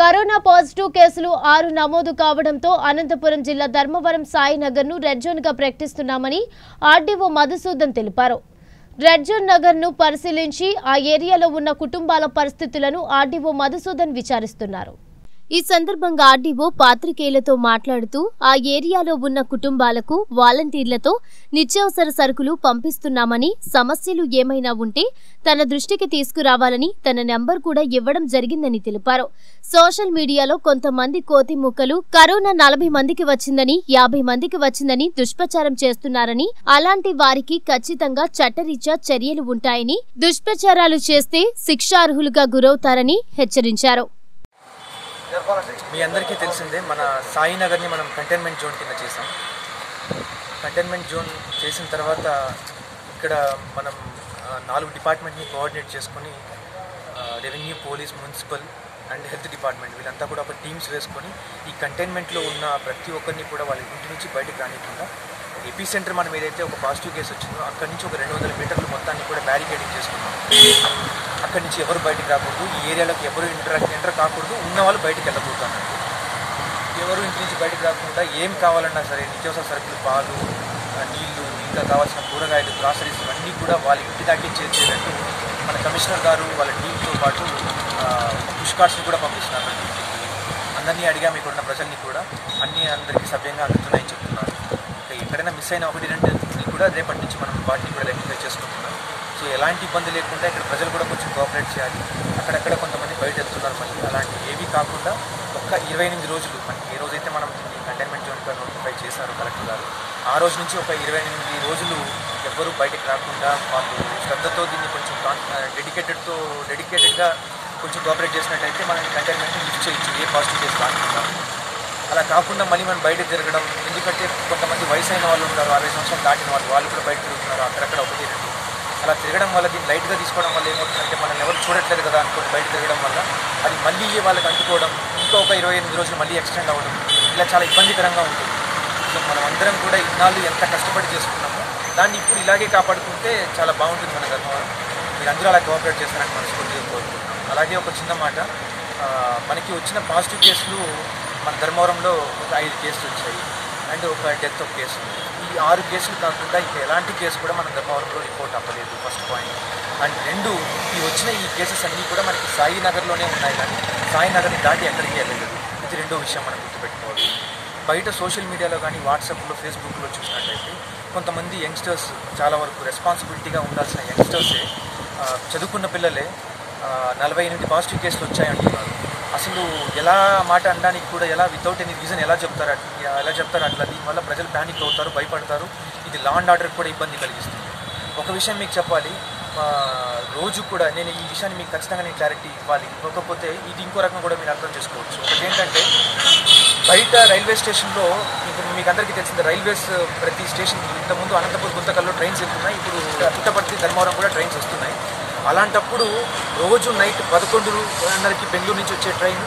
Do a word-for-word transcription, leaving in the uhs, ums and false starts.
Corona positive కేసులు ఆరు నమోదు కావడంతో అనంతపురం జిల్లా ధర్మవరం సాయి నగర్ను రెడ్ జోన్‌గా ప్రకటిస్తున్నామని ఆర్డీఓ మధుసూదన్ తెలిపారు। రెడ్ జోన్ నగర్ను పరిశీలించి ఆ ఏరియాలో ఉన్న కుటుంబాల పరిస్థితులను ఆర్డీఓ మధుసూదన్ విచారిస్తున్నారు। ఈ సందర్భంగా ఆర్డీఓ పాత్రికేయులతో మాట్లాడుతూ ఆ ఏరియాలో ఉన్న కుటుంబాలకు వాలంటీర్లతో నిత్యావసర సరుకులు పంపిస్తున్నామని సమస్యలు ఏమైనా ఉంటే తన దృష్టికి తీసుకురావాలని తన నెంబర్ కూడా ఇవ్వడం జరిగిందని తెలిపారు। సోషల్ మీడియాలో కొంతమంది కోతి ముక్కలు కరోనా నలభై మందికి వచ్చిందని యాభై మందికి వచ్చిందని దుష్ప్రచారం చేస్తున్నారని అలాంటి వారికి ఖచ్చితంగా చట్టరీత్యా చర్యలు ఉంటాయని దుష్ప్రచారాలు చేస్తే శిక్షార్హులుగా గురవుతారని హెచ్చరించారు। మీ అందరికీ తెలిసిందే మన సాయి నగర్ని మనం కంటైన్మెంట్ జోన్ కింద చేసాం। కంటైన్మెంట్ జోన్ చేసిన తర్వాత ఇక్కడ మనం నాలుగు డిపార్ట్మెంట్ని కోఆర్డినేట్ చేసుకొని revenue, police, municipal and health department వీళ్ళంతా కూడా ఒక టీమ్స్ వేసుకొని ఈ కంటైన్మెంట్లో ఉన్న ప్రతి ఒక్కరిని కూడా వాళ్ళ ఇంటి నుంచి బయటకు రానికుండా ఎపీ సెంటర్ మనం ఏదైతే ఒక పాజిటివ్ కేసు వచ్చిందో అక్కడి నుంచి ఒక రెండు వందల మీటర్లు మొత్తాన్ని కూడా బ్యారికేడింగ్ చేసుకున్నాం। అక్కడి నుంచి ఎవరు బయటకు రాకూడదు, ఈ ఏరియాలోకి ఎవరు ఇంటరాక్ట్ ఎంటర్ కాకూడదు, ఉన్నవాళ్ళు బయటకు వెళ్ళబోతున్నారు। ఎవరు ఇంటి నుంచి బయటకు రాకుండా ఏం కావాలన్నా సరే నిత్యావసర సరుకులు, పాలు, నీళ్లు, ఇంకా కావాల్సిన కూరగాయలు, గ్రాసరీస్ అన్నీ కూడా వాళ్ళ ఇంటి దాకే చేసేటట్టు మన కమిషనర్ గారు వాళ్ళ టీంతో పాటు పుష్ కార్డ్స్ని కూడా పంపిస్తున్నారు। అందరినీ అడిగాము, ఇక్కడ ఉన్న ప్రజల్ని కూడా అన్నీ అందరికీ సవ్యంగా అందుతున్నాయని చెప్తున్నారు। ఎక్కడైనా మిస్ అయిన ఒకటి రెండు కూడా రేపటి నుంచి మనం వాటిని కూడా రెక్టిఫై చేసుకుంటున్నాం। సో ఎలాంటి ఇబ్బంది లేకుండా ఇక్కడ ప్రజలు కూడా కొంచెం కోఆపరేట్ చేయాలి। అక్కడక్కడ కొంతమంది బయట వెళ్తున్నారు, మనకి అలాంటి ఏవి కాకుండా ఒక్క ఇరవై ఎనిమిది రోజులు మనకి ఏ రోజైతే మనం కంటైన్మెంట్ జోన్గా నోటిఫై చేశారో కలెక్టర్ గారు ఆ రోజు నుంచి ఒక ఇరవై ఎనిమిది రోజులు ఎవ్వరూ బయటకు రాకుండా వాళ్ళు శ్రద్ధతో దీన్ని కొంచెం డెడికేటెడ్తో డెడికేటెడ్గా కొంచెం కోఆపరేట్ చేసినట్టయితే మనం కంటైన్మెంట్ని లిఫ్ట్ చేయొచ్చు, ఏ పాజిటివ్ కేసు రాకుండా। అలా కాకుండా మళ్ళీ మనం బయట తిరగడం, ఎందుకంటే కొంతమంది వయసు అయిన వాళ్ళు ఉంటారు, అరవై సంవత్సరాలు దాటిన వాళ్ళు వాళ్ళు కూడా బయట తిరుగుతున్నారు అక్కడక్కడ ఒకటి రెండు। అలా తిరగడం వల్ల దీన్ని లైట్గా తీసుకోవడం వల్ల ఏమవుతుందంటే మనం ఎవరు చూడట్లేదు కదా అనుకోని బయట తిరగడం వల్ల అది మళ్ళీ వాళ్ళకి అంటుకోవడం, ఇంకా ఒక ఇరవై ఎనిమిది రోజులు మళ్ళీ ఎక్స్టెండ్ అవ్వడం, ఇలా చాలా ఇబ్బందికరంగా ఉంటుంది। సో మనం అందరం కూడా ఇన్నాళ్ళు ఎంత కష్టపడి చేసుకున్నామో దాన్ని ఇప్పుడు ఇలాగే కాపాడుకుంటే చాలా బాగుంటుంది మన ధర్మవరం। మీరందరూ అలా కోఆపరేట్ చేస్తారని మనస్ఫూర్తిగా కోరుకుంటున్నాం। అలాగే ఒక చిన్న మాట, మనకి వచ్చిన పాజిటివ్ కేసులు మన ధర్మవరంలో ఒక ఐదు కేసులు వచ్చాయి అండ్ ఒక డెత్ ఒక కేసు ఉంది। ఈ ఆరు కేసులు కాకుండా ఇంకా ఎలాంటి కేసు కూడా మన ధర్మవరంలో రిపోర్ట్ అవ్వలేదు, ఫస్ట్ పాయింట్। అండ్ రెండు, ఈ వచ్చిన ఈ కేసెస్ అన్నీ కూడా మనకి సాయి నగర్లోనే ఉన్నాయి, కానీ సాయి నగర్ని దాటి ఎక్కడికి వెళ్ళలేదు। ఇది రెండో విషయం మనం గుర్తుపెట్టుకోవాలి। బయట సోషల్ మీడియాలో కానీ వాట్సాప్లో, ఫేస్బుక్లో చూసినట్టయితే కొంతమంది యంగ్స్టర్స్, చాలా వరకు రెస్పాన్సిబిలిటీగా ఉండాల్సిన యంగ్స్టర్సే, చదువుకున్న పిల్లలే నలభై ఎనిమిది పాజిటివ్ కేసులు వచ్చాయంటున్నారు। అసలు ఎలా మాట అనడానికి కూడా ఎలా వితౌట్ ఎనీ రీజన్ ఎలా చెప్తారు ఎలా చెప్తారు అట్లా। దీనివల్ల ప్రజలు ప్యానిక్ అవుతారు, భయపడతారు, ఇది లా అండ్ ఆర్డర్కి కూడా ఇబ్బంది కలిగిస్తుంది। ఒక విషయం మీకు చెప్పాలి, రోజు కూడా నేను ఈ విషయాన్ని మీకు ఖచ్చితంగా నేను క్లారిటీ ఇవ్వాలి, ఇవ్వకపోతే ఇది ఇంకో రకంగా కూడా మీరు అర్థం చేసుకోవచ్చు। ఒకటి ఏంటంటే బయట రైల్వే స్టేషన్లో ఇప్పుడు మీకు అందరికీ తెలిసింది, రైల్వేస్ ప్రతి స్టేషన్ ఇంతకుముందు అనంతపురం గుంతకల్లో ట్రైన్స్ వెళ్తున్నాయి, ఇప్పుడు పుట్టపర్తి ధర్మవరం కూడా ట్రైన్స్ వస్తున్నాయి। అలాంటప్పుడు రోజు నైట్ పదకొండున్నరకి బెంగళూరు నుంచి వచ్చే ట్రైన్